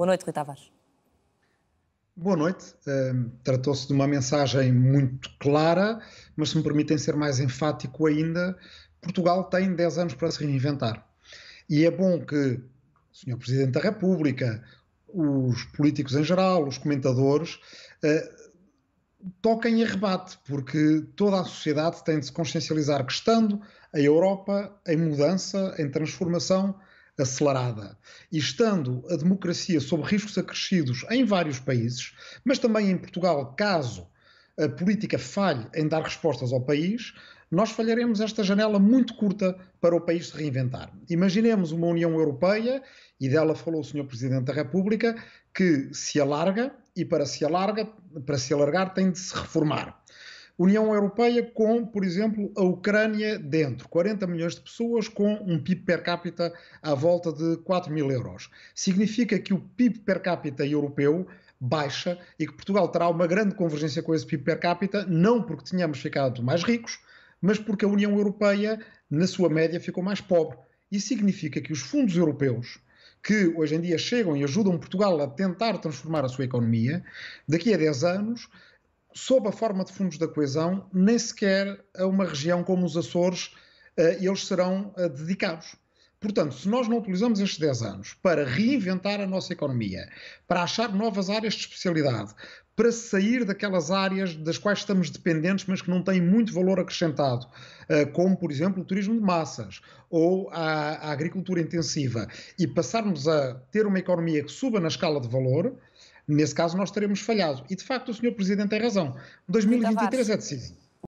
Boa noite, Rui Tavares. Boa noite. Tratou-se de uma mensagem muito clara, mas se me permitem ser mais enfático ainda, Portugal tem 10 anos para se reinventar. E é bom que o Sr. Presidente da República, os políticos em geral, os comentadores, toquem e rebate, porque toda a sociedade tem de se consciencializar que estando a Europa em mudança, em transformação acelerada, e estando a democracia sob riscos acrescidos em vários países, mas também em Portugal, caso a política falhe em dar respostas ao país, nós falharemos esta janela muito curta para o país se reinventar. Imaginemos uma União Europeia, e dela falou o Sr. Presidente da República, que se alarga e para se alargar tem de se reformar. União Europeia com, por exemplo, a Ucrânia dentro, 40 milhões de pessoas com um PIB per capita à volta de 4 mil euros. Significa que o PIB per capita europeu baixa e que Portugal terá uma grande convergência com esse PIB per capita, não porque tenhamos ficado mais ricos, mas porque a União Europeia, na sua média, ficou mais pobre. Isso significa que os fundos europeus, que hoje em dia chegam e ajudam Portugal a tentar transformar a sua economia, daqui a 10 anos, sob a forma de fundos da coesão, nem sequer a uma região como os Açores, eles serão dedicados. Portanto, se nós não utilizamos estes 10 anos para reinventar a nossa economia, para achar novas áreas de especialidade, para sair daquelas áreas das quais estamos dependentes, mas que não têm muito valor acrescentado, como, por exemplo, o turismo de massas ou a agricultura intensiva, e passarmos a ter uma economia que suba na escala de valor, nesse caso nós teremos falhado. E, de facto, o Sr. Presidente tem razão. 2023 é decisivo.